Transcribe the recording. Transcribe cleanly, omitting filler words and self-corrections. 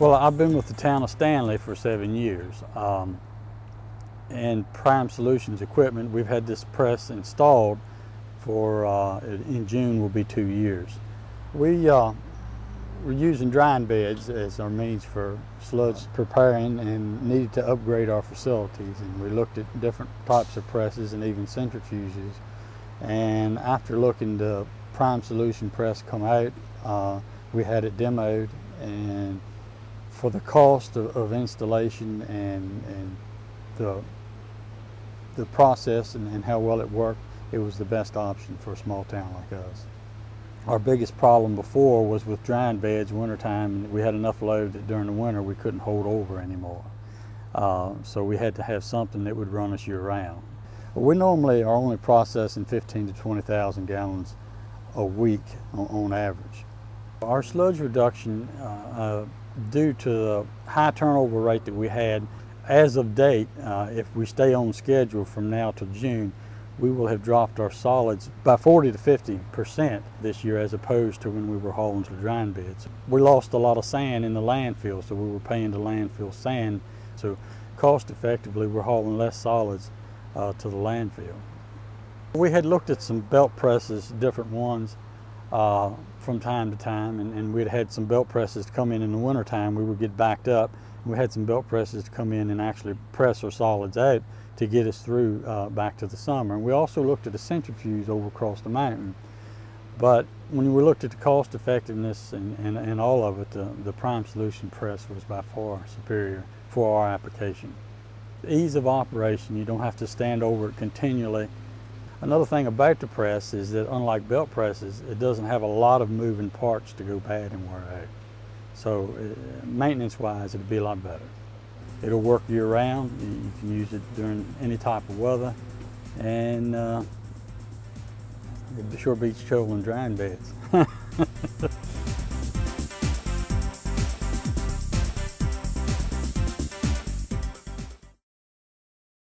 Well, I've been with the town of Stanley for 7 years. And Prime Solutions equipment, we've had this press installed for, in June will be 2 years. We're using drying beds as our means for sludge preparing and needed to upgrade our facilities. And we looked at different types of presses and even centrifuges. And after looking the Prime Solution press come out, we had it demoed, and for the cost of installation and the process and how well it worked, it was the best option for a small town like us. Our biggest problem before was with drying beds wintertime. We had enough load that during the winter we couldn't hold over anymore. So we had to have something that would run us year round. We normally are only processing 15 to 20,000 gallons a week on average. Our sludge reduction, due to the high turnover rate that we had, as of date, if we stay on schedule from now to June, we will have dropped our solids by 40 to 50% this year as opposed to when we were hauling to drying beds. We lost a lot of sand in the landfill, so we were paying the landfill sand. So cost effectively, we're hauling less solids to the landfill. We had looked at some belt presses, different ones, from time to time, and we'd had some belt presses come in the wintertime. We would get backed up. We had some belt presses come in and actually press our solids out to get us through back to the summer. And we also looked at a centrifuge over across the mountain. But when we looked at the cost effectiveness and all of it, the Prime Solution press was by far superior for our application. The ease of operation, you don't have to stand over it continually. Another thing about the press is that unlike belt presses, it doesn't have a lot of moving parts to go bad and wear out. So maintenance-wise, it'll be a lot better. It'll work year-round. You can use it during any type of weather, and it sure beats shoveling drying beds.